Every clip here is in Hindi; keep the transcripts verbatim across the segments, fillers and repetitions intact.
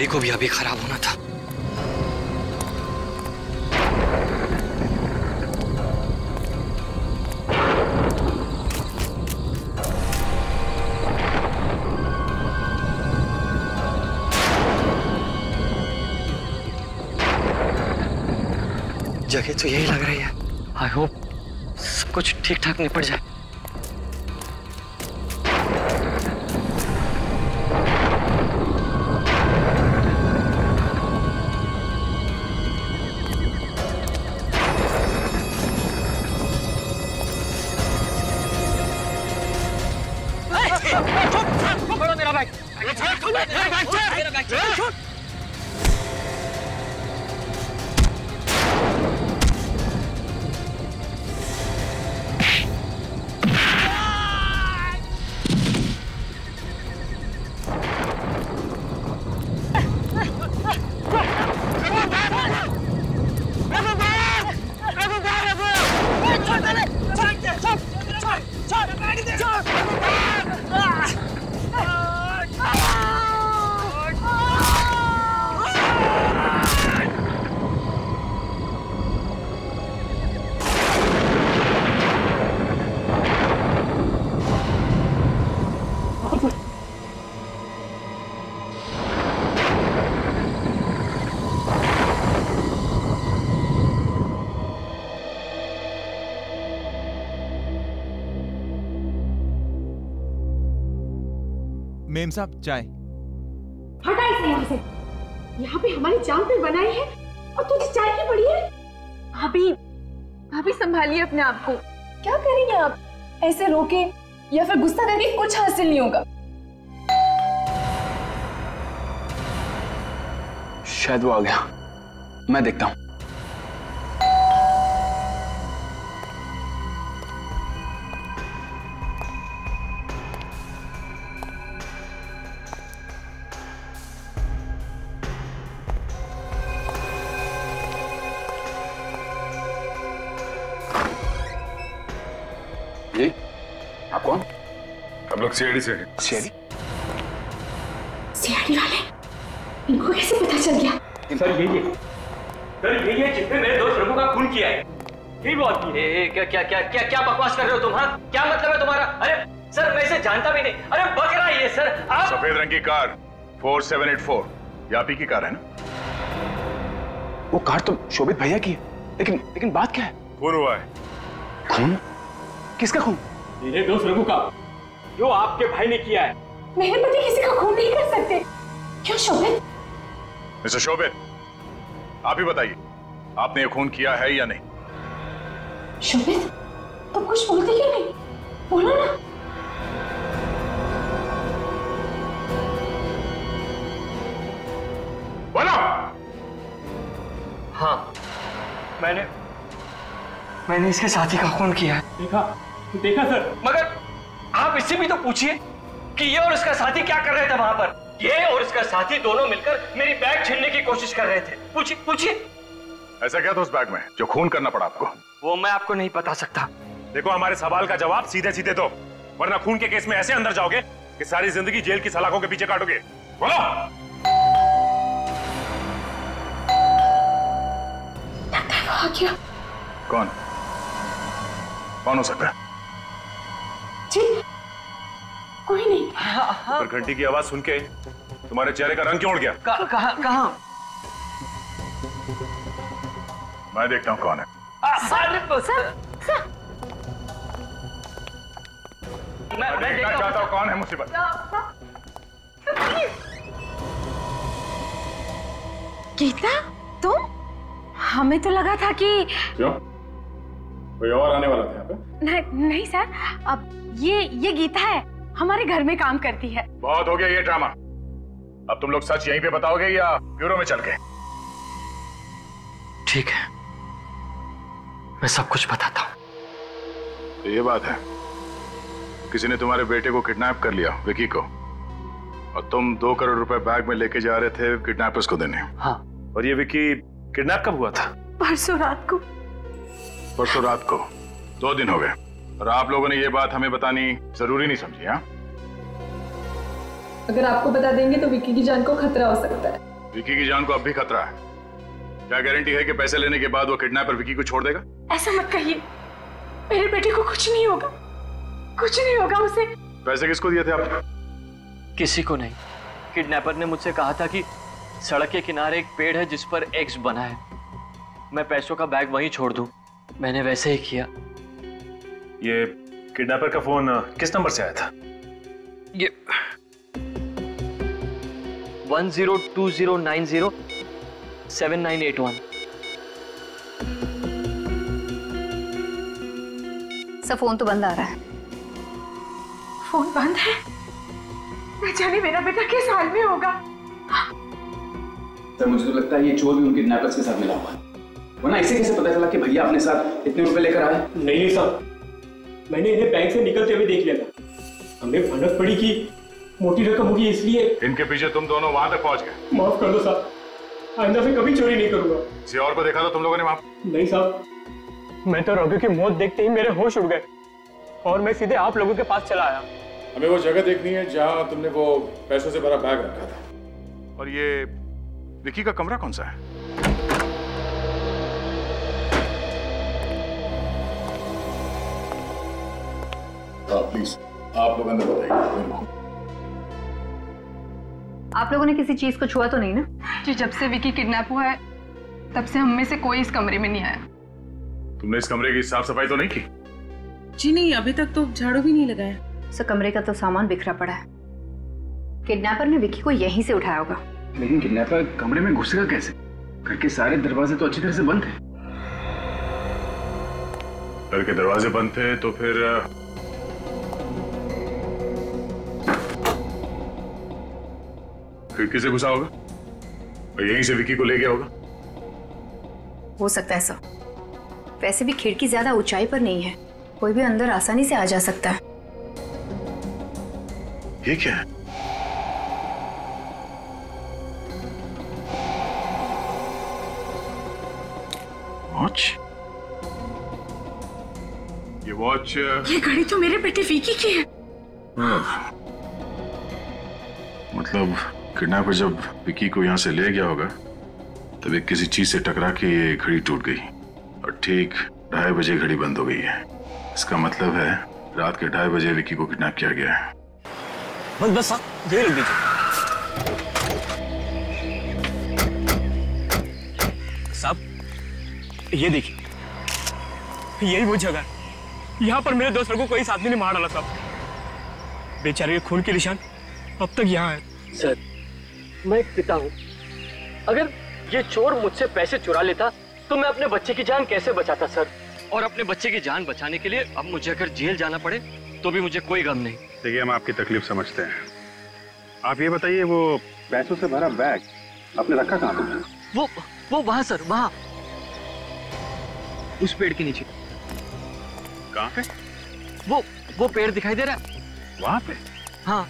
गाड़ी को भी अभी खराब होना था। जगह तो यही लग रही है। आई होप सब कुछ ठीक ठाक निपट जाए। मेम साहब चाय। हटा इसे यहाँ से। यहाँ पे हमारी जान पर बनाए हैं और तुझे चाय की पड़ी है। भाभी, भाभी संभालिए अपने आप को। क्या करेंगे आप? ऐसे रोके या फिर गुस्सा करके कुछ हासिल नहीं होगा। शायद वो आ गया, मैं देखता हूँ। सीआईडी से। सीआईडी? सीआईडी वाले? इनको कैसे पता चल गया? सर ये ये सर ये ये जिसने मेरे दोस्त रघु का खून किया है, ये वो आदमी है। ए, क्या क्या क्या क्या क्या बकवास कर रहे हो तुम? हाँ, क्या मतलब है तुम्हारा? अरे सर मैं इसे जानता भी नहीं। अरे बकरा ये सर आप। सफेद रंग की car four seven eight four, ये आप ही की कार है ना? वो कार तो शोभित भैया की है, लेकिन लेकिन बात क्या है? खून हुआ है। खून? किसका खून? मेरे दोस्त रघु का, जो आपके भाई ने किया है। मेरे पति किसी का खून नहीं कर सकते। क्यों शोभित? मिस्टर शोभित, आप ही बताइए, आपने ये खून किया है या नहीं? शोभित, तुम कुछ बोलते क्यों नहीं? बोलो ना। बोलो। हाँ, मैंने मैंने इसके साथी का खून किया है। देखा, देखा सर। मगर आप इससे भी तो पूछिए कि ये और इसका साथी क्या कर रहे थे वहां पर। ये और इसका साथी दोनों मिलकर मेरी बैग छीनने की कोशिश कर रहे थे। पूछिए पूछिए। ऐसा क्या था उस बैग में जो खून करना पड़ा आपको? वो मैं आपको नहीं बता सकता। देखो हमारे सवाल का जवाब सीधे सीधे दो, वरना खून के केस में ऐसे अंदर जाओगे कि सारी जिंदगी जेल की सलाखों के पीछे काटोगे। बोलो। कौन कौन हो सकता है? जी कोई नहीं। पर घंटी की आवाज सुन के तुम्हारे चेहरे का रंग क्यों उड़ गया? कहाँ कहाँ? मैं देखता हूँ कौन है। Sir, sir, sir. मैं मैं देखना चाहता हूँ कौन है मुसीबत। गीता तुम? हमें तो लगा था कि क्यों? कोई और आने वाला था यहाँ पे? नहीं नहीं सर, अब ये ये गीता है, हमारे घर में काम करती है। बहुत हो गया ये ड्रामा। अब तुम लोग सच यहीं पे बताओगे या ब्यूरो में चल के? ठीक है, मैं सब कुछ बताता हूँ। तो ये बात है, किसी ने तुम्हारे बेटे को किडनैप कर लिया, विकी को, और तुम दो करोड़ रुपए बैग में लेके जा रहे थे किडनैपर्स को देने। हाँ। और ये विकी किडनैप कब हुआ था? परसों रात को। परसों रात को? दो दिन हो गए और आप लोगों ने ये बात हमें बतानी जरूरी नहीं समझी। हाँ अगर आपको बता देंगे तो विक्की की जान को खतरा हो सकता है। विक्की की जान को अब भी खतरा है। क्या गारंटी है कि पैसे लेने के बाद वो किडनैपर विक्की को छोड़ देगा? ऐसा मत कहिए, मेरे बेटे को कुछ नहीं होगा, कुछ नहीं होगा उसे। पैसे किसको दिए थे आप? किसी को नहीं। किडनैपर ने मुझसे कहा था कि सड़क के किनारे एक पेड़ है जिस पर एक्स बना है, मैं पैसों का बैग वहीं छोड़ दूं। मैंने वैसे ही किया। ये किडनैपर का फोन किस नंबर से आया था? ये one zero two zero nine zero seven nine eight one. सब फोन तो बंद आ रहा है। फोन बंद है? न जाने मेरा बेटा किस हाल में होगा। सर मुझे तो लगता है ये चोर भी उन किडनैपर्स के साथ मिला हुआ है, वरना इसे कैसे पता चला कि भैया अपने साथ इतने रुपए लेकर आए? नहीं नहीं साहब, मैंने इन्हें बैंक से निकलते हुए देख लिया था। हमें भनक पड़ी कि मोटी रकम होगी, इसलिए इनके पीछे तुम दोनों वहां तक पहुंच गए। माफ कर दो साहब, आइंदा से कभी चोरी नहीं करूंगा। किसी और को देखा था तुम लोगों ने वहां? नहीं साहब, मैं तो रघु की मौत देखते ही मेरे होश उड़ गए और मैं सीधे आप लोगों के पास चला आया। हमें वो जगह देखनी है जहाँ तुमने वो पैसों से भरा बैग रखा था। और ये विक्की का कमरा कौन सा है? प्लीज आप लोग अंदर बताइए। आप लोगों ने किसी चीज को छुआ तो नहीं ना? जी, जब से विक्की किडनैप हुआ है तब से हम में से कोई इस कमरे में नहीं आया। तुमने इस कमरे की साफ सफाई तो नहीं की? जी नहीं, अभी तक तो झाड़ू भी नहीं लगाया। सर कमरे का तो सामान बिखरा पड़ा है, किडनैपर ने विक्की को यहीं से उठाया होगा। लेकिन किडनैपर कमरे में घुसेगा कैसे? घर के सारे दरवाजे तो अच्छी तरह से बंद थे। घर के दरवाजे बंद थे तो फिर खिड़की से घुसा होगा और यहीं से विक्की को ले गया होगा। हो सकता है सर, वैसे भी खिड़की ज्यादा ऊंचाई पर नहीं है, कोई भी अंदर आसानी से आ जा सकता है। ये क्या है? वॉच? ये वॉच? ये घड़ी तो मेरे बेटे विक्की की है। हाँ। मतलब किडनैपर जब विक्की को यहाँ से ले गया होगा तब एक किसी चीज से टकरा के ये घड़ी टूट गई और ठीक ढाई बजे घड़ी बंद हो गई है। इसका मतलब है रात के ढाई बजे विक्की को किडनैप किया गया है। बस बस साहब, ये रख दीजिए। साहब ये देखिए, यही वो जगह, यहाँ पर मेरे दोस्त लोगों को इस आदमी ने मार डाला। साहब बेचारे के खून के निशान अब तक यहाँ है। सर मैं एक पिता हूँ, अगर ये चोर मुझसे पैसे चुरा लेता तो मैं अपने बच्चे की जान कैसे बचाता सर? और अपने बच्चे की जान बचाने के लिए अब मुझे अगर जेल जाना पड़े तो भी मुझे कोई गम नहीं। देखिए हम आपकी तकलीफ समझते हैं, आप ये बताइए वो पैसों से भरा बैग आपने रखा कहाँ पे? वो वो वहाँ सर, वहाँ उस पेड़ के नीचे। कहाँ पे? वो वो पेड़ दिखाई दे रहा है वहाँ पे। हाँ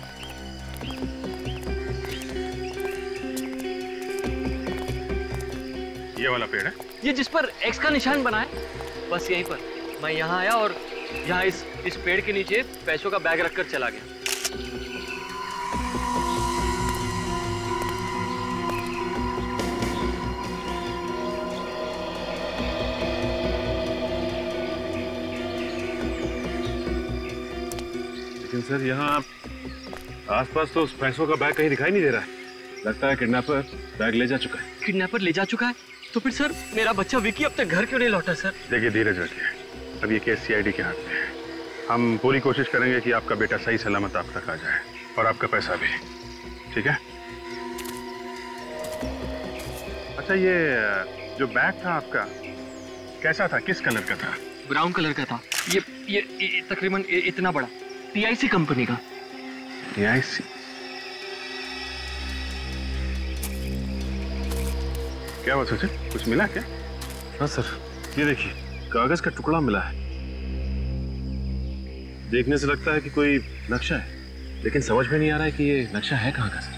ये वाला पेड़ है, ये जिस पर एक्स का निशान बना है, बस यहीं पर मैं यहाँ आया और यहाँ इस इस पेड़ के नीचे पैसों का बैग रखकर चला गया। लेकिन सर यहाँ आसपास तो उस पैसों का बैग कहीं दिखाई नहीं दे रहा है। लगता है किडनैपर बैग ले जा चुका है। किडनैपर ले जा चुका है तो फिर सर मेरा बच्चा विक्की अब तक घर क्यों नहीं लौटा? सर देखिए धीरज रखिए, अब ये केस सीआईडी के हाथ में है। हम पूरी कोशिश करेंगे कि आपका बेटा सही सलामत आप तक आ जाए और आपका पैसा भी, ठीक है? अच्छा ये जो बैग था आपका कैसा था, किस कलर का था? ब्राउन कलर का था। ये ये, ये तकरीबन इतना बड़ा, टीआईसी कंपनी का। टीआईसी? क्या हुआ सचिन, कुछ मिला क्या? हाँ सर ये देखिए कागज का टुकड़ा मिला है। देखने से लगता है कि कोई नक्शा है, लेकिन समझ में नहीं आ रहा है कि ये नक्शा है कहाँ का। सर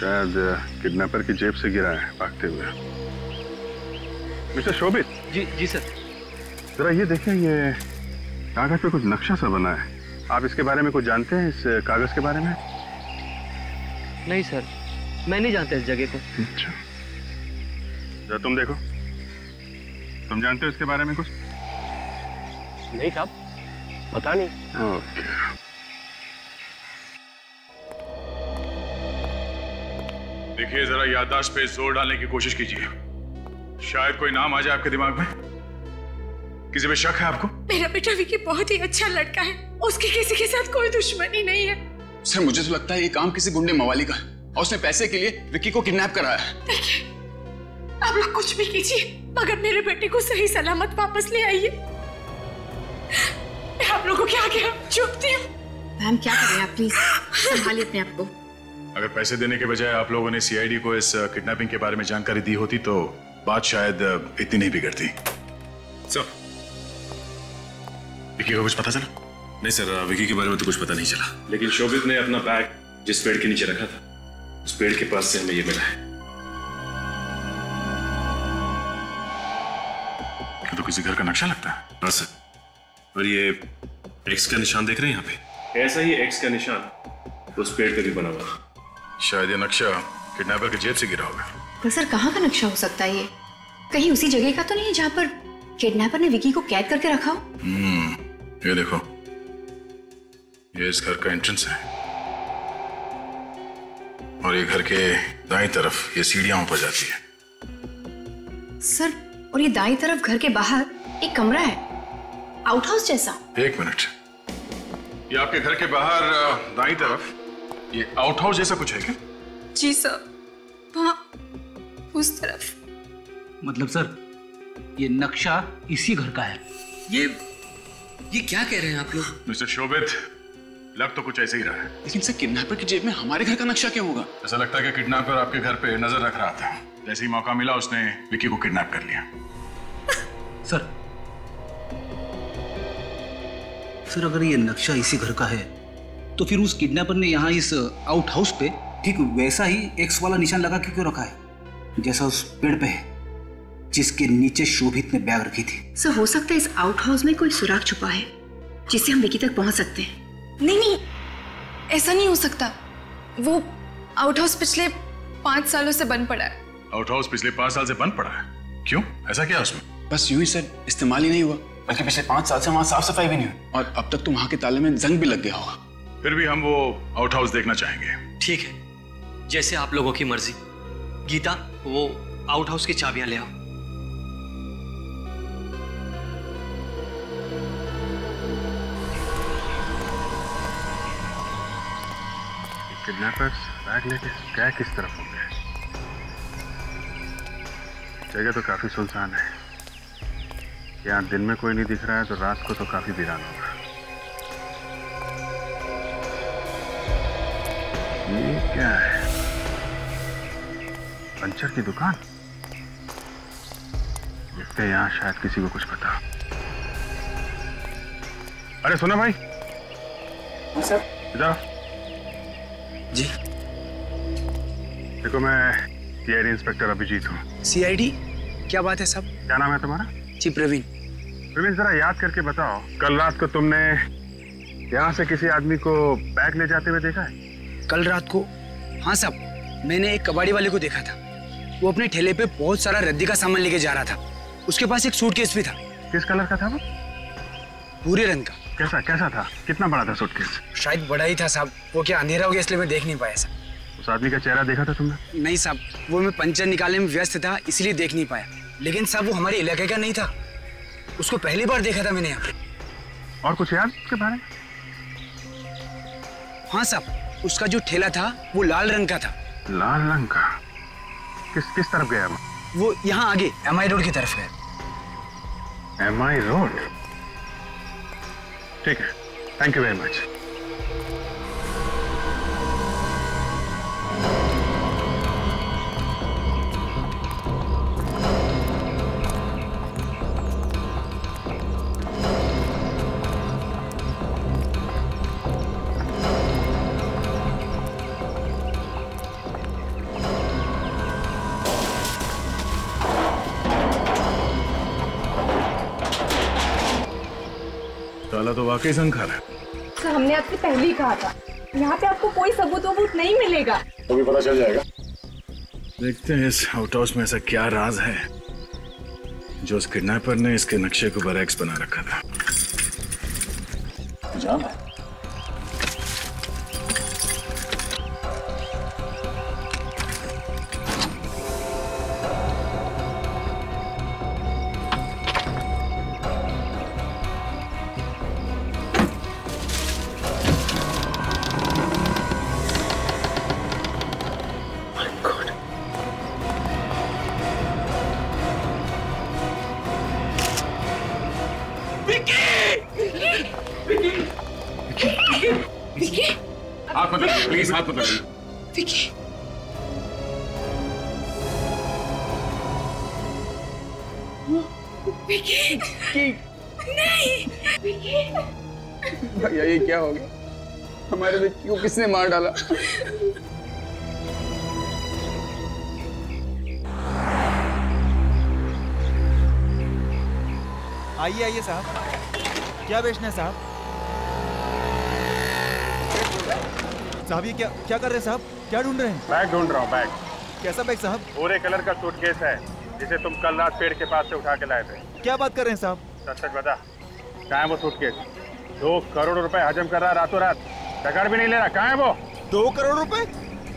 शायद किडनैपर की जेब से गिरा है भागते हुए। मिस्टर शोभित। जी जी सर। जरा ये देखिए, ये कागज पे कुछ नक्शा सा बना है, आप इसके बारे में कुछ जानते हैं, इस कागज के बारे में? नहीं सर, मैं नहीं जानता इस जगह को। अच्छा, जरा तुम देखो, तुम जानते हो इसके बारे में कुछ? नहीं साहब, पता नहीं। ओके। देखिए, जरा याददाश्त पे जोर डालने की कोशिश कीजिए, शायद कोई नाम आ जाए आपके दिमाग में। किसी पे शक है आपको? मेरा बेटा विकी बहुत ही अच्छा लड़का है, उसकी किसी के साथ कोई दुश्मनी नहीं है। सर, मुझे तो लगता है ये काम किसी गुंडे मवाली का है और उसने पैसे के लिए विकी को किडनैप कराया है। देखिए, आप लोग कुछ भी कीजिए मगर मेरे बेटे को सही सलामत वापस ले आइए। मैं आप लोगों के आगे झुकती हूँ। मैम, क्या करें आप, प्लीज संभालिए अपने आप को। अगर पैसे देने के बजाय आप लोगों ने सीआईडी को इस किडनैपिंग के बारे में जानकारी दी होती तो बात शायद इतनी नहीं बिगड़ती। सर, विकी को कुछ पता चला? नहीं सर, विकी के बारे में तो कुछ पता नहीं चला, लेकिन शोभित ने अपना बैग जिस पेड़ के नीचे रखा था उस पेड़ के पास से हमें ये मिला है। ये तो किसी घर का नक्शा लगता है। हाँ सर, और ये एक्स का निशान देख रहे हैं यहाँ पे, ऐसा ही एक्स का निशान उस पेड़ पे भी बना हुआ है। शायद ये नक्शा किडनैपर के जेब से गिरा होगा। तो सर, कहाँ का नक्शा हो सकता है ये? कहीं उसी जगह का तो नहीं है जहाँ पर किडनैपर ने विकी को कैद करके रखा हो? हम्म, ये देखो, ये इस घर का एंट्रेंस है और ये घर के दाईं तरफ ये सीढ़ियाँ ऊपर जाती है। सर, और ये दाईं तरफ घर के बाहर एक कमरा है, आउटहाउस जैसा। एक मिनट, ये आपके घर के बाहर दाईं तरफ ये आउटहाउस जैसा कुछ है क्या? जी सर, वहाँ उस तरफ। मतलब सर, ये नक्शा इसी घर का है। ये ये क्या कह रहे हैं आप लोग? मिस्टर शोभित, लग तो कुछ ऐसे ही रहा है। लेकिन सर, किडनैपर की जेब में हमारे घर का नक्शा क्यों होगा? ऐसा लगता है कि किडनैपर आपके घर पे नजर रख रहा था, जैसे ही मौका मिला उसने विकी को किडनैप कर लिया। सर सर अगर ये नक्शा इसी घर का है तो फिर उस किडनैपर ने यहाँ इस आउट हाउस पे ठीक वैसा ही एक्स वाला निशान लगा के क्यों रखा है जैसा उस पेड़ पे है जिसके नीचे शोभित ने बैग रखी थी? सर, हो सकता है इस आउटहाउस में कोई सुराग छुपा है जिससे हम विकी तक पहुंच सकते हैं। नहीं नहीं, ऐसा नहीं हो सकता। वो आउटहाउस पिछले पाँच सालों से बंद पड़ा है। आउटहाउस पिछले पाँच साल से बंद पड़ा है? क्यों, ऐसा क्या उसमें? बस यूं ही सर, इस्तेमाल ही नहीं हुआ, बल्कि पिछले पाँच साल से वहाँ साफ सफाई भी नहीं हुई और अब तक तो वहाँ के ताले में जंग भी लग गया होगा। फिर भी हम वो आउटहाउस देखना चाहेंगे। ठीक है, जैसे आप लोगों की मर्जी। गीता, वो आउटहाउस की चाबियां ले आओ। किडनैपर्स बैग लेके क्या किस तरफ होंगे? जगह तो काफी सुनसान है, यहाँ दिन में कोई नहीं दिख रहा है तो रात को तो काफी वीरान होगा। ये क्या है? पंचर की दुकान? इसके यहाँ शायद किसी को कुछ पता। अरे सुना भाई, सर इधर। जी देखो, मैं सीआईडी इंस्पेक्टर अभिजीत हूँ। सीआईडी? क्या बात है साहब? क्या नाम है तुम्हारा? जी प्रवीण। प्रवीण, जरा याद करके बताओ, कल रात को तुमने यहाँ से किसी आदमी को बैग ले जाते हुए देखा है? कल रात को? हाँ साहब, मैंने एक कबाड़ी वाले को देखा था, वो अपने ठेले पे बहुत सारा रद्दी का सामान लेके जा रहा था। उसके पास एक सूटकेस भी था। किस कलर का था वो? भूरे रंग का। कैसा कैसा था? कितना बड़ा था सूटकेस? शायद बड़ा ही था साहब, वो क्या अंधेरा हो गया इसलिए मैं देख नहीं पाया साहब। उस आदमी का चेहरा देखा था तुमने? नहीं साहब, वो मैं पंचर निकालने में व्यस्त था इसलिए देख नहीं पाया, लेकिन साहब वो हमारे इलाके का नहीं था, उसको पहली बार देखा था मैंने यहाँ। और कुछ याद उसके बारे में? हाँ साहब, उसका जो ठेला था वो लाल रंग का था। लाल रंग का? किस किस तरफ गया वो? वो यहाँ आगे एमआई रोड की तरफ गया। MI road? ठीक है, थैंक यू वेरी मच। तो वाकई संखार है। सर हमने आपसे पहले ही कहा था यहाँ पे आपको कोई सबूत वबूत नहीं मिलेगा। अभी पता चल जाएगा। देखते हैं इस आउट हाउस में ऐसा क्या राज है जो उस किडनैपर ने इसके नक्शे को बरअक्स बना रखा था। जाम है। हाथ मत लगाइए प्लीज, हाथ मत लगाइए। विकी विकी नहीं, विकी भैया ये क्या हो गया? हमारे विकी को किसने मार डाला? आइए आइए साहब, क्या बेचना है साहब? साहब ये क्या क्या कर रहे हैं साहब? क्या ढूंढ रहे हैं? बैग ढूंढ रहा हूँ। बैग कैसा बैग साहब? भूरे कलर का सूटकेस है जिसे तुम कल रात पेड़ के पास से उठा के लाए थे। क्या बात कर रहे हैं साहब? सच सच बता, कहाँ है वो सूटकेस? दो करोड़ रुपए हजम कर रहा रातों रात, डकार भी नहीं ले रहा। कहाँ है वो दो करोड़ रुपए?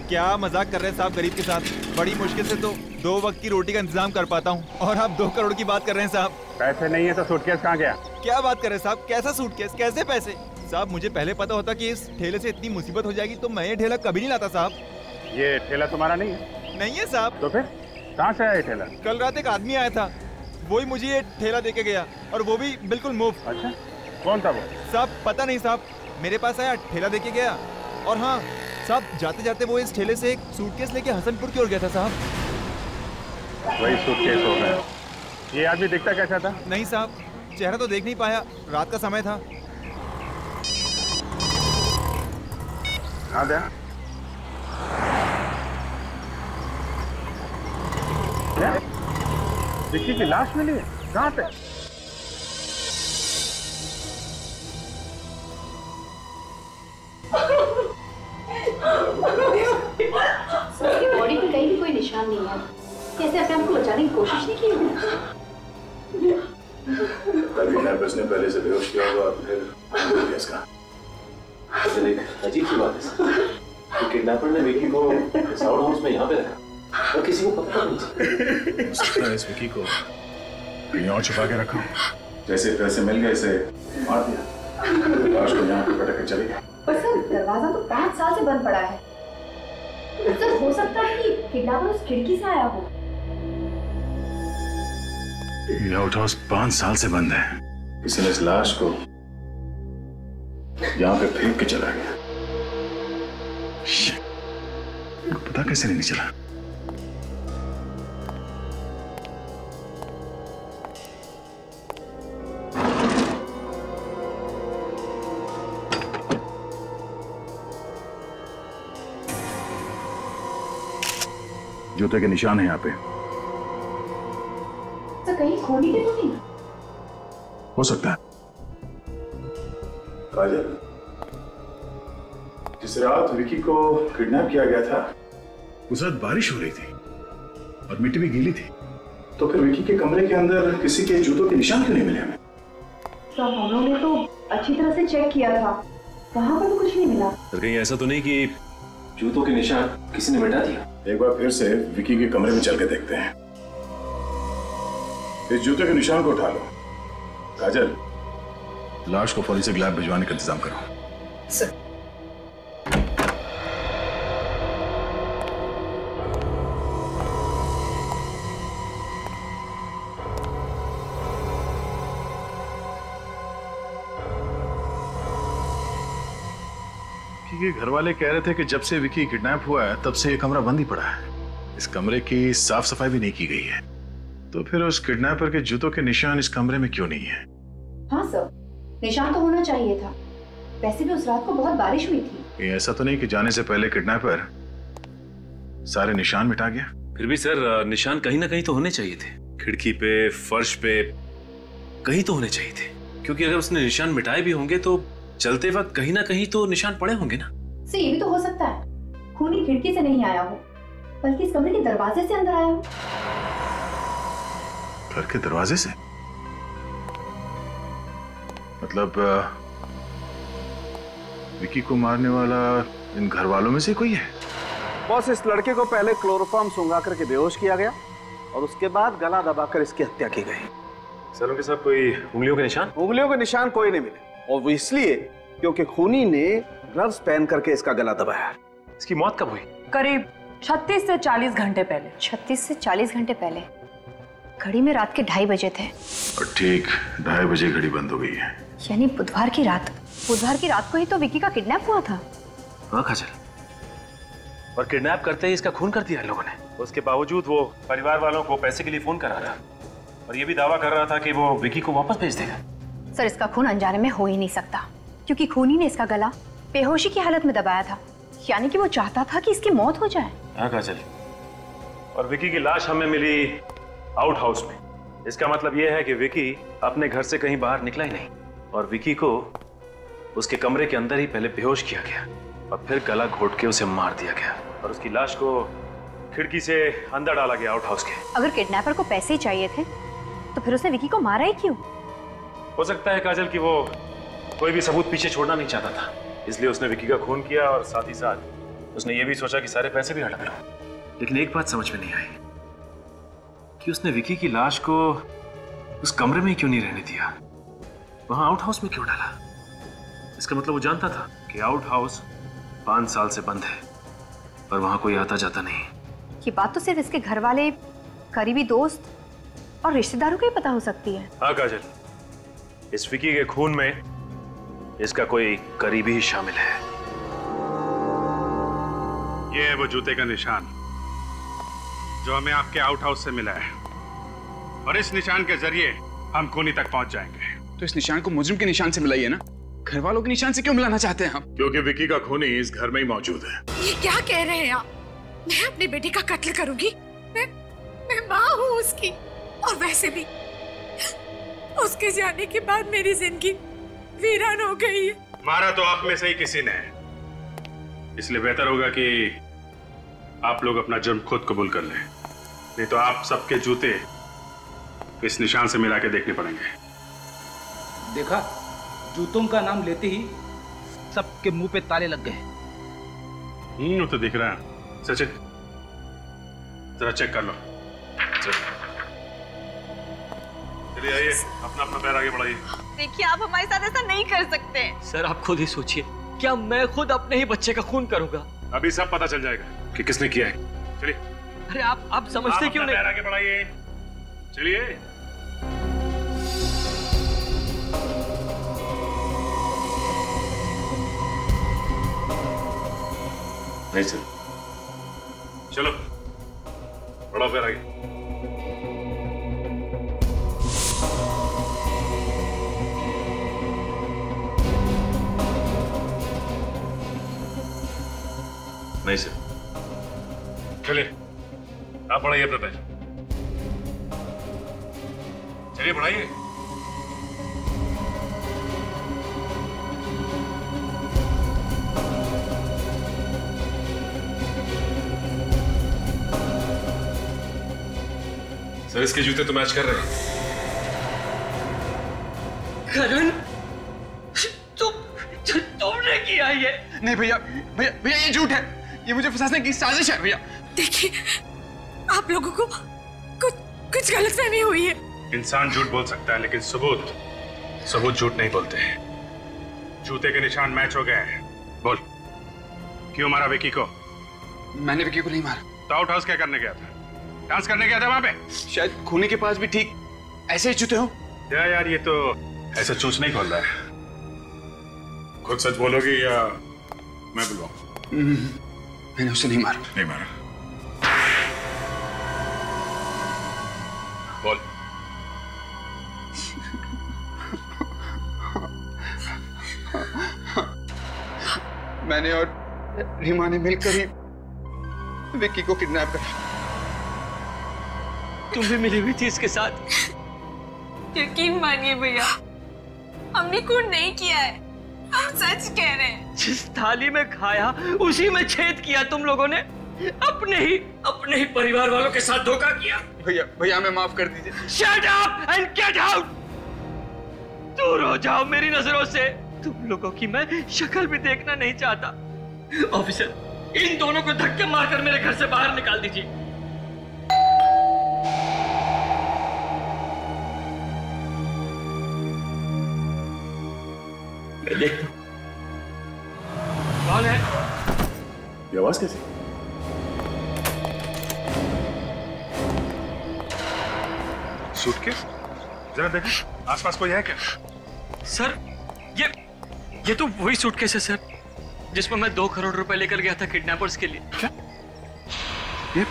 क्या मजाक कर रहे हैं साहब गरीब के साथ? बड़ी मुश्किल से तो दो वक्त की रोटी का इंतजाम कर पाता हूँ और आप दो करोड़ की बात कर रहे हैं साहब। पैसे नहीं है तो सूटकेस कहाँ गया? क्या बात कर रहे हैं साहब, कैसा सूटकेस, कैसे पैसे? साहब मुझे पहले पता होता कि इस ठेले से इतनी मुसीबत हो जाएगी तो मैं ये ठेला कभी नहीं लाता साहब। ये ठेला तुम्हारा नहीं है? नहीं है साहब। तो फिर कहाँ से आया ये ठेला? कल रात एक आदमी आया था, वही मुझे ये ठेला दे के गया और वो भी बिल्कुल मुफ्त। अच्छा, कौन था वो साहब? पता नहीं साहब, मेरे पास आया, ठेला दे के गया। और हाँ साहब, जाते जाते वो इस ठेले से एक सूटकेस लेके हसनपुर की ओर गया था साहब। वही सूटकेस हो गया। ये आदमी दिखता कैसा था? नहीं साहब, चेहरा तो देख नहीं पाया, रात का समय था। आधा विक्की की लाश मिली है। कहाँ पे? बॉडी पे कहीं भी कोई निशान नहीं है। कैसे अपने आप को बचाने की कोशिश नहीं की? ने पहले से बेहोश किया हुआ फिर इसका अजीब सी बात है। तो किडनैपर ने विकी को साउंड हाउस में यहाँ पे रखा और किसी को पता नहीं। उसने इस विकी को कहीं और छुपा के रखा। जैसे पैसे मिल गए इसे मार दिया, लाश को यहाँ पे पटक के चले गए। पर सर दरवाजा तो पाँच साल से बंद पड़ा है। सर हो सकता है कि किडनैपर उस खिड़की से आया हो। ये आउट हाउस पाँच साल से बंद है। इसने इस लाश को यहाँ पे फेंक के चला गया। पता कैसे नहीं चला? जूते के निशान है यहाँ पे। तो कहीं खोली के तो नहीं? हो सकता है। जिस रात विकी को किडनैप किया गया था उस रात बारिश हो रही थी और मिट्टी भी गीली थी। तो फिर विकी के कमरे के अंदर किसी के जूतों के निशान क्यों नहीं मिले हमें? सर हमने तो अच्छी तरह से चेक किया था, वहाँ पर तो कुछ नहीं मिला। सर कहीं ऐसा तो नहीं कि जूतों के निशान किसी ने मिटा दिया? एक बार फिर से विकी के कमरे में चल के देखते हैं। इस जूते के निशान को उठा लो। काजल, लाश को फॉरेंसिक लैब भिजवाने का इंतजाम करो। सर घर वाले कह रहे थे कि जब से विकी किडनैप हुआ है तब से ये कमरा बंद ही पड़ा है। इस कमरे की साफ सफाई भी नहीं की गई है। तो फिर उस किडनैपर के जूतों के निशान इस कमरे में क्यों नहीं है? हाँ सर, निशान तो होना चाहिए था। वैसे भी उस रात को बहुत बारिश हुई थी। ये ऐसा तो नहीं कि जाने से पहले किडनैपर सारे निशान मिटा गया? फिर भी सर निशान कहीं ना कहीं तो होने चाहिए थे। खिड़की पे, फर्श पे, कहीं तो होने चाहिए थे। क्योंकि अगर उसने निशान मिटाए भी होंगे तो चलते वक्त कहीं ना कहीं तो निशान पड़े होंगे ना। से ये भी तो हो सकता है खूनी खिड़की से नहीं आया हो, बल्कि इस कमरे के दरवाजे से अंदर आया हो। घर के दरवाजे से मतलब विकी को मारने वाला इन घर वालों में से कोई है। बॉस, इस लड़के को पहले क्लोरोफॉर्म सूंघा करके बेहोश किया गया और उसके बाद गला दबाकर इसकी हत्या की गई। सर के साथ कोई उंगलियों के निशान उंगलियों के निशान कोई नहीं मिले, और वो इसलिए क्योंकि खूनी ने ग्लव्स पहन करके इसका गला दबाया। इसकी मौत कब हुई? करीब छत्तीस से चालीस घंटे पहले। छत्तीस से चालीस घंटे पहले? घड़ी में रात के ढाई बजे थे और ठीक ढाई बजे घड़ी बंद हो गई है, यानी बुधवार की रात। बुधवार की रात को ही तो विकी का किडनैप हुआ था। हाँ खाजल, और किडनैप करते ही इसका खून कर दिया लोगों ने। उसके बावजूद वो परिवार वालों को पैसे के लिए फोन कर रहा था और ये भी दावा कर रहा था कि वो विकी को वापस भेज देगा। सर, इसका खून अनजाने में हो ही नहीं सकता, क्योंकि खूनी ने इसका गला बेहोशी की हालत में दबाया था, यानी कि वो चाहता था कि इसकी मौत हो जाए। हाँ काजल, और विकी की लाश हमें मिली आउट हाउस में। इसका मतलब ये है कि विकी अपने घर से कहीं बाहर निकला ही नहीं, और विकी को उसके कमरे के अंदर ही पहले बेहोश किया गया और फिर गला घोट के उसे मार दिया गया, और उसकी लाश को खिड़की से अंदर डाला गया आउट हाउस के। अगर किडनैपर को पैसे ही चाहिए थे तो फिर उसने विकी को मारा ही क्यों? हो सकता है काजल कि वो कोई भी सबूत पीछे छोड़ना नहीं चाहता था, इसलिए उसने विकी का खून किया, और साथ ही साथ उसने ये भी सोचा कि सारे पैसे भी हड़प लूं। लेकिन एक बात समझ में नहीं आई कि उसने विकी की लाश को उस कमरे में क्यों नहीं रहने दिया, वहां आउट हाउस में क्यों डाला। इसका मतलब वो जानता था कि आउट हाउस पांच साल से बंद है पर वहां कोई आता जाता नहीं। ये बात तो सिर्फ इसके घर वाले, करीबी दोस्त और रिश्तेदारों को ही पता हो सकती है। हाँ काजल, इस विकी के खून में इसका कोई करीबी ही शामिल है। ये है वो जूते का निशान जो हमें आपके आउट हाउस से मिला है, और इस निशान के जरिए हम खूनी तक पहुंच जाएंगे। तो इस निशान को मुजरिम के निशान से मिलाइए ना, घर वालों के निशान से क्यों मिलाना चाहते हैं हम? क्योंकि विकी का खूनी इस घर में ही मौजूद है। ये क्या कह रहे हैं आप? मैं अपने बेटे का कत्ल करूंगी? मैं मैं माँ हूँ उसकी, और वैसे भी उसके जाने के बाद मेरी जिंदगी वीरान हो गई है। मारा तो आप में से ही किसी ने, इसलिए बेहतर होगा कि आप लोग अपना जुर्म खुद कबूल कर लें, नहीं तो आप सबके जूते इस निशान से मिला के देखने पड़ेंगे। देखा, जूतों का नाम लेते ही सबके मुंह पे ताले लग गए। हम्म, वो तो दिख रहा है। सचिन, जरा चेक कर लो। चलिए आइए, अपना अपना पैर आगे बढ़ाइए। देखिए, आप हमारे साथ ऐसा नहीं कर सकते। सर, आप खुद ही सोचिए, क्या मैं खुद अपने ही बच्चे का खून करूंगा? अभी सब पता चल जाएगा कि किसने किया है। चलिए। अरे आप आप समझते क्यों नहीं? पैर आगे बढ़ाइए। चलिए। नहीं सर, चलो बड़ा पैर आगे। नहीं सर, चलिए आप बढ़ाइए अपना पैर। चलिए बढ़ाइए। सर, इसके जूते तो मैच कर रहे हैं। करण, तुम तु, तुमने किया ये? नहीं भैया, भैया भैया ये झूठ है, ये मुझे फंसाने की साजिश है भैया। देखिए, आप लोगों को कुछ कुछ गलतफहमी हुई है। इंसान झूठ बोल सकता है, लेकिन सबूत सबूत झूठ नहीं बोलते हैं। जूते के निशान मैच हो गए हैं। बोल, क्यों मारा विकी को? मैंने विकी को नहीं मारा। तो आउट हाउस क्या करने गया था? डांस करने गया था वहाँ पे? शायद खूनी के पास भी ठीक ऐसे ही जूते हो। या यार, ये तो ऐसा चूच नहीं खोल रहा है। खुद सच बोलोगे या मैं बुलवाऊं? मैंने उसे नहीं मारा। नहीं मारा। बोल। मैंने और रीमा ने मिलकर ही विकी को किडनैप कर। तुम भी मिली हुई थी इसके साथ? यकीन मानिए भैया, हमने खून नहीं किया है। हम सच कह रहे हैं। जिस थाली में खाया उसी में छेद किया तुम लोगों ने, अपने ही अपने ही परिवार वालों के साथ धोखा किया। भैया भैया हमें माफ कर दीजिए। Shut up and get out. दूर हो जाओ मेरी नजरों से, तुम लोगों की मैं शक्ल भी देखना नहीं चाहता। ऑफिसर, इन दोनों को धक्के मारकर मेरे घर से बाहर निकाल दीजिए। मैं देखता हूँ कौन है। ये आवाज कैसी? सूटकेस? जरा देख, आसपास कोई है क्या? सर, ये ये तो वही सूटकेस है सर जिसमें मैं दो करोड़ रुपए लेकर गया था किडनैपर्स के लिए। क्या? ये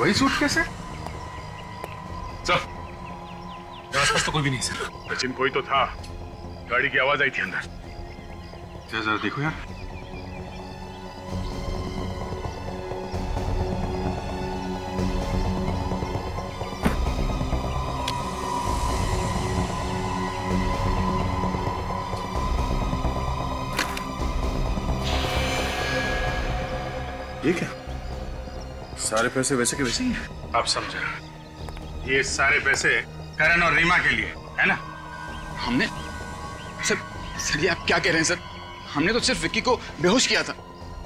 वही सूटकेस है? सर, आसपास तो कोई भी नहीं सर। सचिन, कोई तो था, गाड़ी की आवाज आई थी अंदर। जरा जरा देखो यार। ये क्या? सारे पैसे वैसे के वैसे ही हैं। आप समझे, ये सारे पैसे करण और रीमा के लिए है ना। हमने सर सर ये आप क्या कह रहे हैं सर? हमने तो सिर्फ विक्की को बेहोश किया था,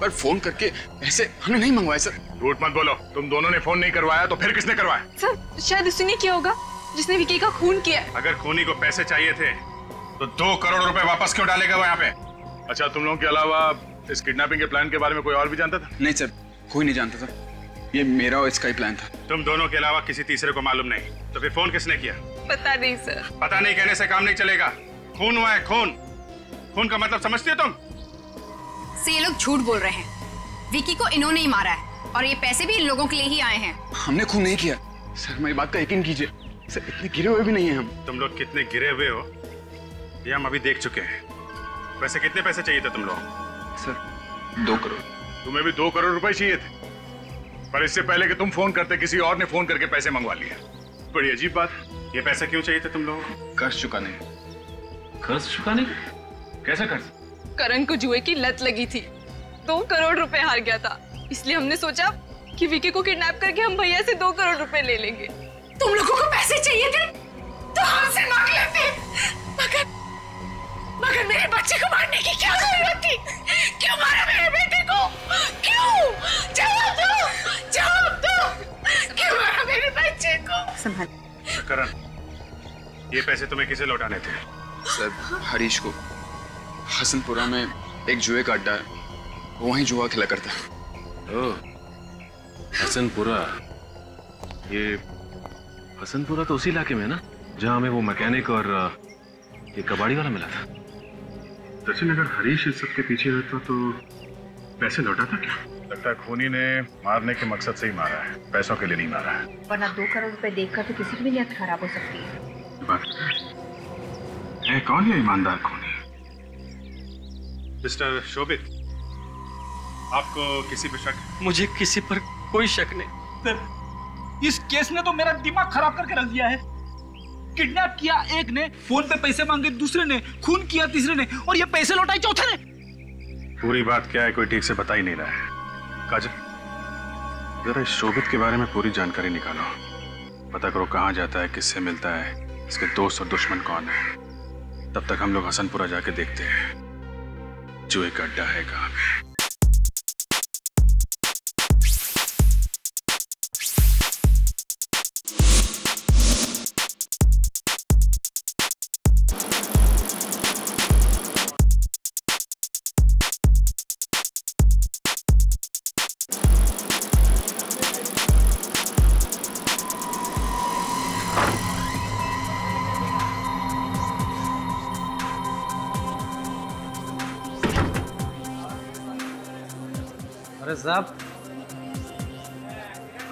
पर फोन करके पैसे हमने नहीं मंगवाए सर। झूठ मत बोलो, तुम दोनों ने फोन नहीं करवाया तो फिर किसने करवाया? सर शायद उसने किया होगा जिसने विक्की का खून किया। अगर खूनी को पैसे चाहिए थे तो दो करोड़ रुपए वापस क्यों डालेगा वो यहाँ पे? अच्छा, तुम लोगों के अलावा इस किडनैपिंग के प्लान के बारे में कोई और भी जानता था? नहीं सर, कोई नहीं जानता था। ये मेरा और इसका ही प्लान था। तुम दोनों के अलावा किसी तीसरे को मालूम नहीं? तो फिर फोन किसने किया? पता नहीं सर। पता नहीं कहने से काम नहीं चलेगा। खून हुआ है, खून। खून का मतलब समझते हो तुम? से ये लोग झूठ बोल रहे हैं। विक्की को इन्होंने ही मारा है और ये पैसे भी इन लोगों के लिए ही आए हैं। हमने खून नहीं किया सर, हमारी बात का यकीन कीजिए सर। इतने गिरे हुए भी नहीं है हम। तुम लोग कितने गिरे हुए हो ये हम अभी देख चुके हैं। वैसे कितने पैसे चाहिए थे तुम लोग? सर दो करोड़। तुम्हें भी दो करोड़ रुपए चाहिए थे, पर इससे पहले कि तुम फोन करते किसी और ने फोन करके पैसे मंगवा लिए। बड़ी अजीब बात। ये पैसा क्यों चाहिए था तुम लोगों को? कर्ज चुकाने। कर्ज चुकाने? कैसा कर्ज? करण को जुए की लत लगी थी, दो करोड़ रुपए हार गया था, इसलिए हमने सोचा कि विक्की को किडनैप करके हम भैया से दो करोड़ रुपए ले लेंगे। तुम लोगों को पैसे चाहिए थे तो हमसे मांग लेते, मगर मगर मेरे बच्चे को मारने की क्या जरूरत थी? क्यों मारा मेरे बेटे को? क्यों? जवाब दो, जवाब दो, क्यों मारा मेरे बच्चे को? संभाल। करण, ये पैसे तुम्हें किसे लौटाने थे? सर हरीश को। हसनपुरा में एक जुए का अड्डा है, वहीं जुआ खेला करता है। ओ, हसनपुरा। ये हसनपुरा तो उसी इलाके में है ना जहाँ हमें वो मैकेनिक और ये कबाड़ी वाला मिला था। सचिन, अगर हरीश इस सब के पीछे रहता तो पैसे लौटाता क्या? लगता है खूनी ने मारने के मकसद से ही मारा है, पैसों के लिए नहीं मारा है, वरना दो करोड़ रुपए देखकर तो किसी की भी नीयत खराब हो सकती है। बात है, कौन है ईमानदार खूनी? मिस्टर शोभित, आपको किसी पे शक? मुझे किसी पर कोई शक नहीं सर। इस केस ने तो मेरा दिमाग खराब करके रख दिया है। किडनैप किया एक ने, फोन पे पैसे मांगे दूसरे ने, खून किया तीसरे ने, और ये पैसे लौटाए चौथे ने। पूरी बात क्या है कोई ठीक से बता ही नहीं रहा है। काजल, जरा शोभित के बारे में पूरी जानकारी निकालो, पता करो कहाँ जाता है, किससे मिलता है, इसके दोस्त और दुश्मन कौन है। तब तक हम लोग हसनपुरा जाके देखते हैं जो एक अड्डा है कहाँ पे। साहब,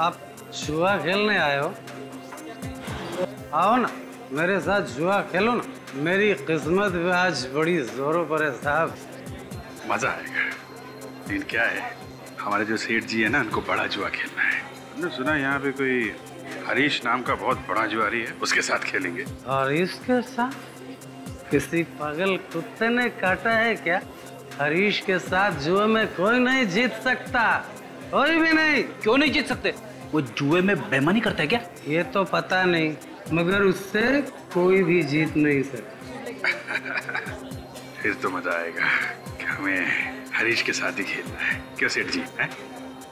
आप जुआ खेलने आए हो? आओ ना मेरे साथ जुआ खेलो ना। मेरी किस्मत भी आज बड़ी जोरों पर है साहब। मजा आएगा। लेकिन क्या है, हमारे जो सेठ जी है ना, उनको बड़ा जुआ खेलना है। हमने सुना यहाँ पे कोई हरीश नाम का बहुत बड़ा जुआरी है, उसके साथ खेलेंगे। और इसके साथ किसी पागल कुत्ते ने काटा है क्या? हरीश के साथ जुए में कोई नहीं जीत सकता, कोई भी नहीं। क्यों नहीं जीत सकते? वो जुए में बेईमानी करता है क्या? ये तो पता नहीं, मगर उससे कोई भी जीत नहीं सकता। फिर तो मजा आएगा कि हमें हरीश के साथ ही खेलना है। क्यों सेठ जी? है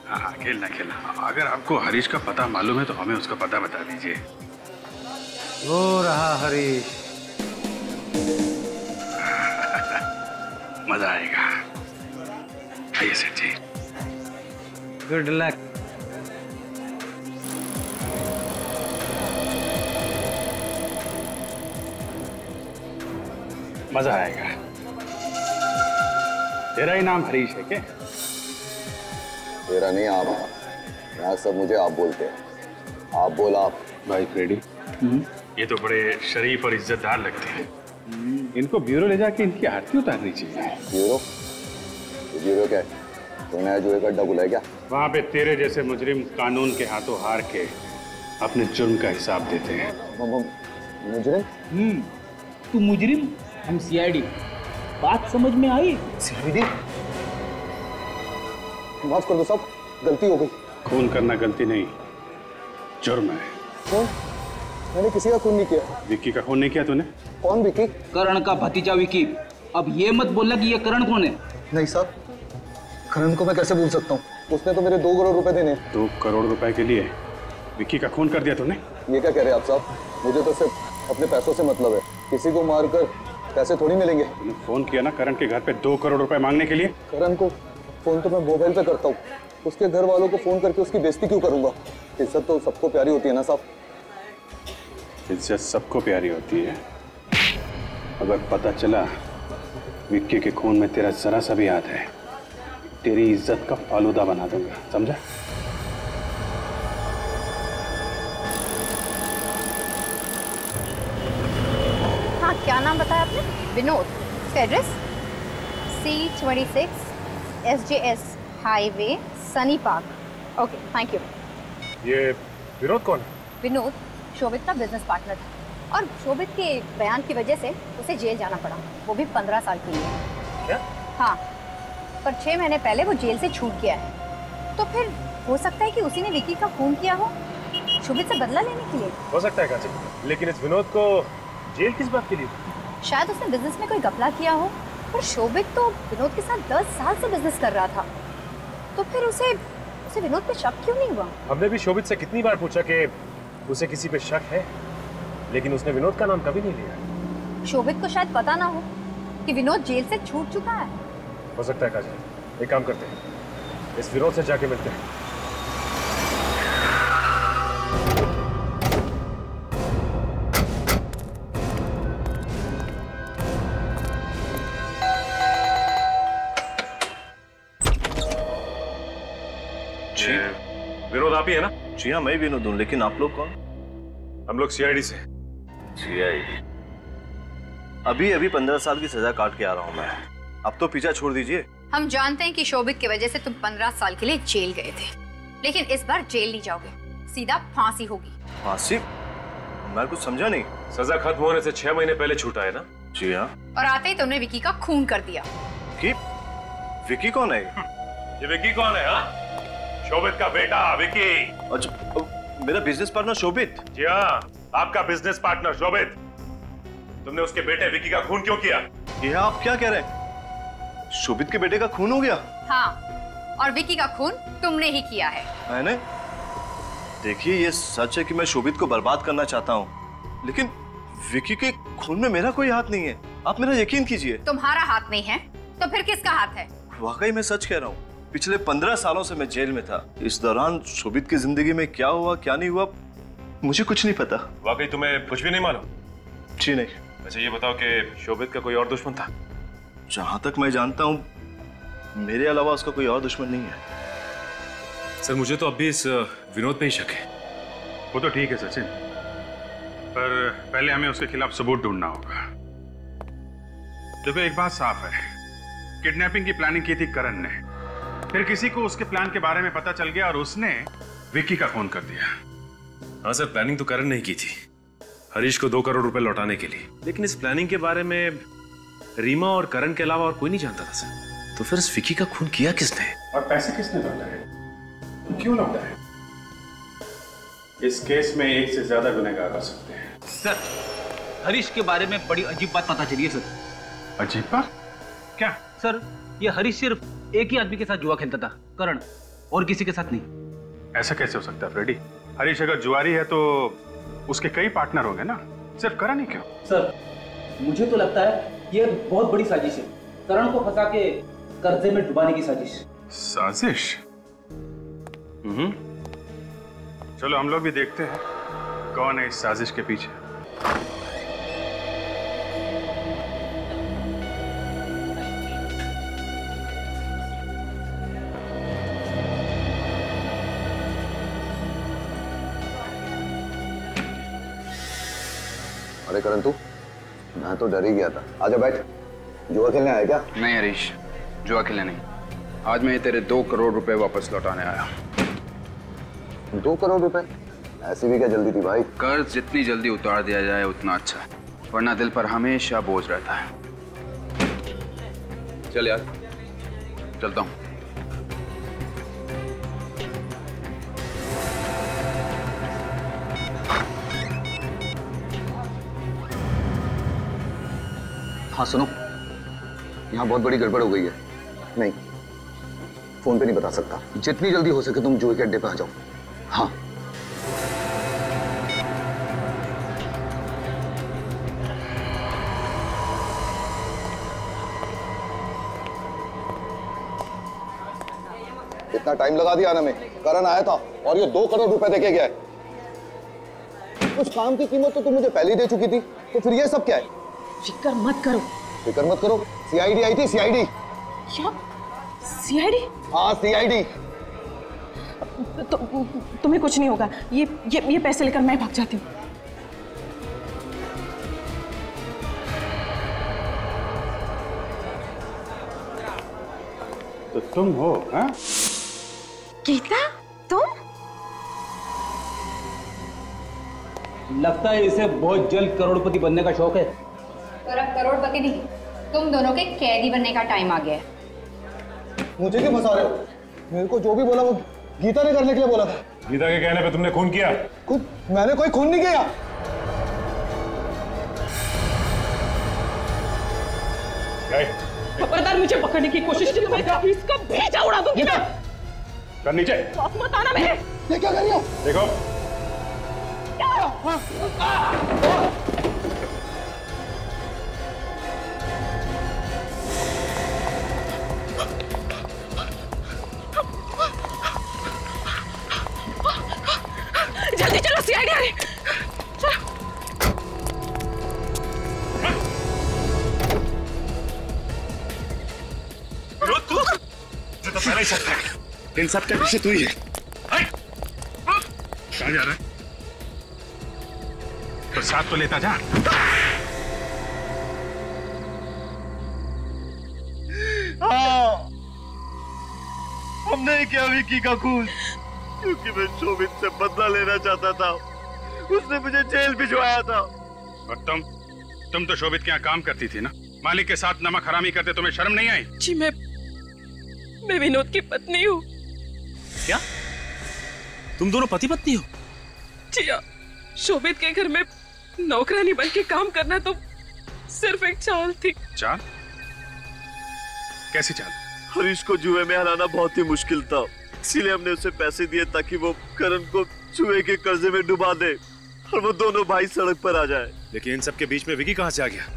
हाँ, खेलना खेलना। अगर आपको हरीश का पता मालूम है तो हमें उसका पता बता दीजिए। वो रहा हरीश। मजा आएगा। आइए सेठ जी। Good luck. मजा आएगा। तेरा ही नाम हरीश है क्या? तेरा नहीं, आप। यहाँ सब मुझे आप बोलते हैं। आप बोल आप। भाई फ्रेडी, ये तो बड़े शरीफ और इज्जतदार लगते हैं। इनको ब्यूरो ले जाके इनकी आरती उतारनी चाहिए। ब्यूरो? ब्यूरो क्या है? तो नया जुए का अड्डा खुला है क्या? वहाँ पे तेरे जैसे मुजरिम कानून के हाथों हार के अपने जुर्म का हिसाब देते हैं। मुजरिम? हम्म, तू मुजरिम, हम सीआईडी। बात समझ में आई? सीआईडी? माफ कर दो साहब, गलती हो गई। खून करना गलती नहीं, जुर्म है। तो? मैंने किसी का खून नहीं किया। विक्की का खून नहीं किया तूने? कौन विक्की? करण का भतीजा विक्की। अब ये मत बोलना कि ये करण कौन है। नहीं साहब, करण को मैं कैसे भूल सकता हूँ? उसने तो मेरे दो करोड़ रुपए देने। दो करोड़ रुपए के लिए विक्की का खून कर दिया तूने? ये क्या कह रहे हैं आप साहब? मुझे तो सिर्फ अपने पैसों से मतलब है, किसी को मार कर पैसे थोड़ी मिलेंगे। तूने फोन किया ना करण के घर पे दो करोड़ रुपए मांगने के लिए? करण को फोन तो मैं मोबाइल पे करता हूँ, उसके घर वालों को फोन करके उसकी बेइज्जती क्यों करूंगा? इज्जत तो सबको प्यारी होती है ना साहब। इज्जत सबको प्यारी होती है। अगर पता चला विक्की के खून में तेरा जरा सा भी हाथ है, तेरी इज्जत का फालूदा बना दूंगा, समझा? हाँ, क्या नाम बताया आपने? Vinod. Address C twenty six S J S highway, Sunny park. Okay, thank you. ये विनोद कौन है? विनोद शोभित का बिजनेस पार्टनर था और शोभित के बयान की वजह से उसे जेल जाना पड़ा, वो भी पंद्रह साल के लिए। क्या? हाँ, पर छः महीने पहले वो जेल से छूट गया है। तो फिर हो सकता है कि उसी ने विक्की का खून किया हो, शोभित से बदला लेने के लिए। हो सकता है काशी, लेकिन इस विनोद को जेल किस बात के लिए? शायद उसने बिजनेस में कोई घपला किया हो। पर शोभित तो विनोद के साथ दस साल से बिजनेस कर रहा था, तो फिर उसे उसे विनोद पे शक क्यों नहीं हुआ? हमने भी शोभित से कितनी बार पूछा कि उसे किसी पे शक है, लेकिन उसने विनोद का नाम कभी नहीं लिया। शोभित को शायद पता ना हो कि विनोद जेल से छूट चुका है। हो सकता है काजल। एक काम करते हैं, इस विनोद से जाके मिलते हैं। विनोद आप ही है ना? जी हाँ, मैं विनोद हूँ, लेकिन आप लोग कौन? हम लोग सीआईडी से। सीआईडी? अभी अभी पंद्रह साल की सजा काट के आ रहा हूँ मैं, अब तो पीछा छोड़ दीजिए। हम जानते हैं कि शोभित की वजह से तुम पंद्रह साल के लिए जेल गए थे, लेकिन इस बार जेल नहीं जाओगे, सीधा फांसी होगी। फांसी? मैं कुछ समझा नहीं। सजा खत्म होने से छह महीने पहले छूटा है ना? जी हाँ। और आते ही तुमने विक्की का खून कर दिया। विक्की कौन है? ये विक्की कौन है? हा? शोभित का बेटा विक्की। अच्छा, मेरा बिजनेस पार्टनर शोभित? जी हाँ, आपका बिजनेस पार्टनर शोभित। तुमने उसके बेटे विक्की का खून क्यों किया? ये आप क्या कह रहे हैं? शोभित के बेटे का खून हो गया? हाँ, और विक्की का खून तुमने ही किया है। मैंने? देखिए, ये सच है कि मैं शोभित को बर्बाद करना चाहता हूँ, लेकिन विक्की के खून में मेरा कोई हाथ नहीं है, आप मेरा यकीन कीजिए। तुम्हारा हाथ नहीं है तो फिर किसका हाथ है? वाकई मैं सच कह रहा हूँ, पिछले पंद्रह सालों से मैं जेल में था। इस दौरान शोभित की जिंदगी में क्या हुआ क्या नहीं हुआ मुझे कुछ नहीं पता। वाकई तुम्हें कुछ भी नहीं मालूम? जी नहीं। अच्छा ये बताओ कि शोभित का कोई और दुश्मन था? जहां तक मैं जानता हूं मेरे अलावा उसका कोई और दुश्मन नहीं है। सर मुझे तो अभी इस विनोद पे ही शक है। वो तो ठीक है सचिन, पर पहले हमें उसके खिलाफ सबूत ढूंढना होगा। देखो एक बात साफ है, किडनैपिंग की प्लानिंग की थी करण ने, फिर किसी को उसके प्लान के बारे में पता चल गया और उसने विक्की का खून कर दिया। हाँ सर, प्लानिंग तो करण ने ही की थी। हरीश को दो करोड़ रुपए लौटाने के लिए। लेकिन इस प्लानिंग के बारे में रीमा और करण के अलावा और कोई नहीं जानता था सर। तो फिर इस विकी का खून किया किसने और पैसे किसने लौटाए, तो क्यों लौटाए? इस केस में एक से ज्यादा गुनहगार आ सकते हैं सर। हरीश के बारे में बड़ी अजीब बात पता चली है सर। अजीब बात क्या सर? ये हरीश सिर्फ एक ही आदमी के साथ जुआ खेलता था, करण, और किसी के साथ नहीं। ऐसा कैसे हो सकता है फ्रेडी? हरीश अगर जुआरी है तो उसके कई पार्टनर होंगे ना, सिर्फ करण ही क्यों? सर मुझे तो लगता है ये बहुत बड़ी साजिश है, करण को फंसा के कर्जे में डुबाने की साजिश। साजिश? हम्म, चलो हम लोग भी देखते हैं कौन है इस साजिश के पीछे। अरे करण तू, मैं तो डर ही गया था। आजा बैठ। जुआ खेलने आया क्या? नहीं हरीश, जुआ खेलने नहीं, आज मैं तेरे दो करोड़ रुपए वापस लौटाने आया। दो करोड़ रुपए? ऐसी भी क्या जल्दी थी भाई? कर्ज जितनी जल्दी उतार दिया जाए उतना अच्छा है, वरना दिल पर हमेशा बोझ रहता है। चल यार, चलता हूँ। हाँ सुनो, यहाँ बहुत बड़ी गड़बड़ हो गई है। नहीं, फोन पे नहीं बता सकता। जितनी जल्दी हो सके तुम जुए के अड्डे पे आ जाओ। हाँ इतना टाइम लगा दिया आने में। करण आया था और ये दो करोड़ रुपए देके गया है। उस काम की कीमत तो तुम मुझे पहले ही दे चुकी थी, तो फिर ये सब क्या है? फिक्र मत करो, फिक्र मत करो। सीआईडी आई थी। सीआईडी? क्या सीआईडी? हाँ सीआईडी। तो तुम्हें कुछ नहीं होगा, ये ये ये पैसे लेकर मैं भाग जाती हूँ। तो तुम हो हाँ? गीता तुम? लगता है इसे बहुत जल्द करोड़पति बनने का शौक है। पर अब करोड़पति नहीं, तुम दोनों के कैदी बनने का टाइम आ गया है। मुझे क्यों फंसा रहे हो? मेरे को जो भी बोला वो गीता ने करने के लिए बोला था। गीता के कहने पे तुमने खून किया? खुद मैंने कोई खून नहीं किया। खबरदार मुझे पकड़ने की कोशिश की तो मैं इसका भेजा उड़ा दूंगी। कर नीचे। मत आना मेरे। ये क्या कर रही हो? देखो। इन सब का विषय तू ही है। कहाँ जा रहा है? तो साथ तो लेता जा। हाँ, हमने क्या विकी का खून, क्योंकि मैं शोभित से बदला लेना चाहता था, उसने मुझे जेल भिजवाया था। और तुम तुम तो शोभित के यहाँ काम करती थी ना, मालिक के साथ नमक हरामी करते तुम्हें शर्म नहीं आई? जी मैं मैं विनोद की पत्नी हूँ। क्या तुम दोनों पति पत्नी हो? जी हाँ, शोभित के घर में नौकरानी बन के काम करना तो सिर्फ एक चाल थी। चाल? कैसी चाल? हरीश को जुए में हराना बहुत ही मुश्किल था, इसीलिए हमने उसे पैसे दिए ताकि वो करण को जुए के कर्जे में डुबा दे और वो दोनों भाई सड़क पर आ जाए। लेकिन इन सबके बीच में विकी कहाँ से आ गया?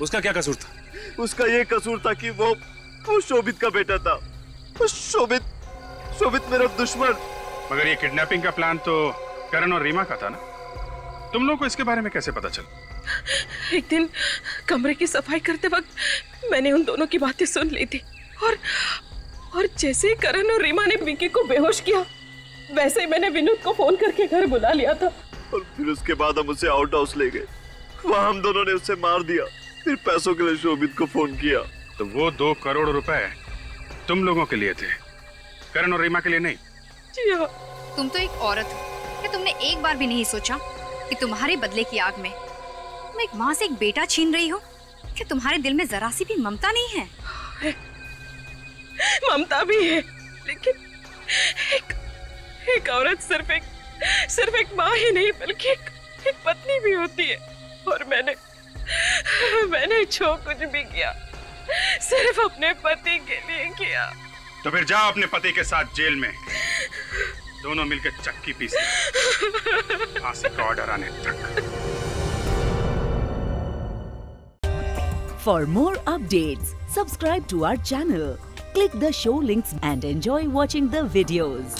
उसका क्या कसूर था? उसका ये कसूर था कि वो वो शोभित का बेटा था। शोभित शोभित मेरा दुश्मन। मगर ये किडनैपिंग का प्लान तो करण और रीमा का था ना, तुम लोगों को इसके बारे में कैसे पता चला? एक दिन कमरे की सफाई करते वक्त मैंने उन दोनों की बातें सुन ली थी और और जैसे ही करण और रीमा ने विकी को बेहोश किया, वैसे ही मैंने विनोद को फोन करके घर बुला लिया था। और फिर उसके बाद हम उसे आउट हाउस ले गए, वहाँ हम दोनों ने उसे मार दिया। फिर पैसों के लिए शोभित को फोन किया। तो वो दो करोड़ रुपए तुम लोगों के लिए थे, करण और रीमा के लिए नहीं? जी हाँ। तुम तो एक औरत हो, क्या तुमने एक बार भी नहीं सोचा कि तुम्हारे बदले की आग में मैं एक माँ से एक बेटा छीन रही हूँ। क्या तुम्हारे दिल में जरा सी भी ममता नहीं है? है। ममता भी है, लेकिन एक, एक औरत सिर्फ एक सिर्फ एक माँ ही नहीं बल्कि एक, एक पत्नी भी होती है। और मैंने मैंने जो कुछ भी किया सिर्फ अपने पति के लिए किया। तो फिर जाओ अपने पति के साथ जेल में, दोनों मिलकर चक्की पीसे ऑर्डर आने तक। For more updates, subscribe to our channel, click the show links and enjoy watching the videos.